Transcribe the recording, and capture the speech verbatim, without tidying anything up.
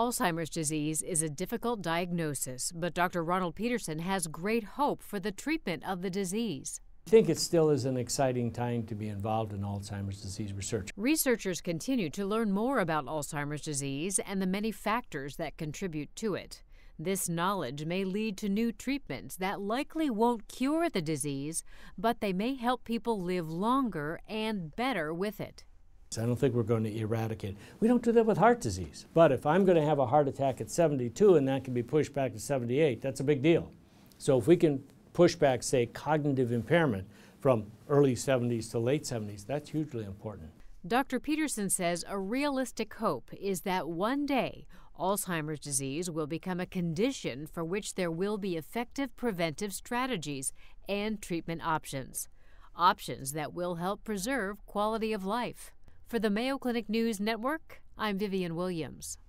Alzheimer's disease is a difficult diagnosis, but Doctor Ronald Petersen has great hope for the treatment of the disease. I think it still is an exciting time to be involved in Alzheimer's disease research. Researchers continue to learn more about Alzheimer's disease and the many factors that contribute to it. This knowledge may lead to new treatments that likely won't cure the disease, but they may help people live longer and better with it. I don't think we're going to eradicate. We don't do that with heart disease. But if I'm going to have a heart attack at seventy-two and that can be pushed back to seventy-eight, that's a big deal. So if we can pushback, say, cognitive impairment from early seventies to late seventies. That's hugely important. Doctor Petersen says a realistic hope is that one day Alzheimer's disease will become a condition for which there will be effective preventive strategies and treatment options, options that will help preserve quality of life. For the Mayo Clinic News Network, I'm Vivien Williams.